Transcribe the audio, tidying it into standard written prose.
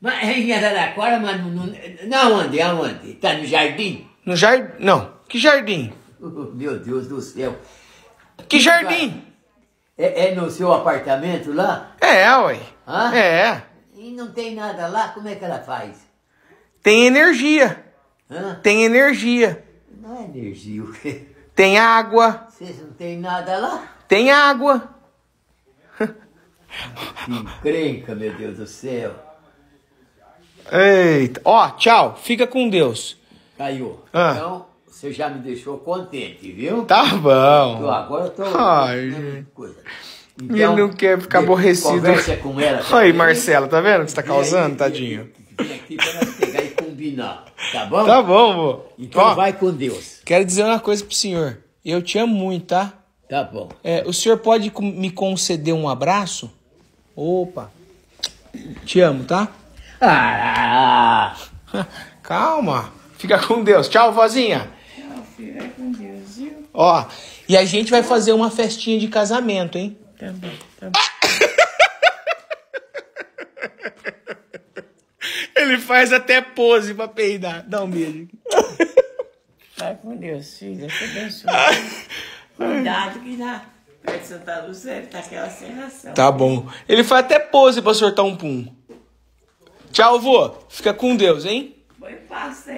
Mas é em Araraquara, mas não onde? Aonde? Tá no jardim? No jardim? Não. Que jardim? Oh, meu Deus do céu. Que jardim? É no seu apartamento lá? É, ué. Hã? É. E não tem nada lá? Como é que ela faz? Tem energia. Hã? Tem energia. Não é energia o quê? Tem água. Vocês não tem nada lá? Tem água. Que encrenca, meu Deus do céu. Eita. Ó, tchau. Fica com Deus. Caiu. Ah. Então, você já me deixou contente, viu? Tá bom. Agora eu tô... Ai, gente. Coisa. Então, ele não quer ficar aborrecido. Conversa com ela. Aí, Marcela, tá vendo o que você tá causando, aí, tadinho? Vem aqui pra nós pegar e combinar, tá bom? Tá bom, vô. Então ó, vai com Deus. Quero dizer uma coisa pro senhor. Eu te amo muito, tá? Tá bom. É, o senhor pode me conceder um abraço? Opa. Te amo, tá? Ah. Calma. Fica com Deus. Tchau, vozinha. Tchau, filho. Vai com Deus, viu? Ó, e a gente vai fazer uma festinha de casamento, hein? Tá bom, tá bom. Ele faz até pose pra peidar. Dá um beijo. Vai com Deus, filha. Te abençoe. Cuidado que dá. Pede Santa Lúcia, ele tá aquela serração. Tá bom. Ele faz até pose pra soltar um pum. Tchau, vô. Fica com Deus, hein? Foi fácil, hein?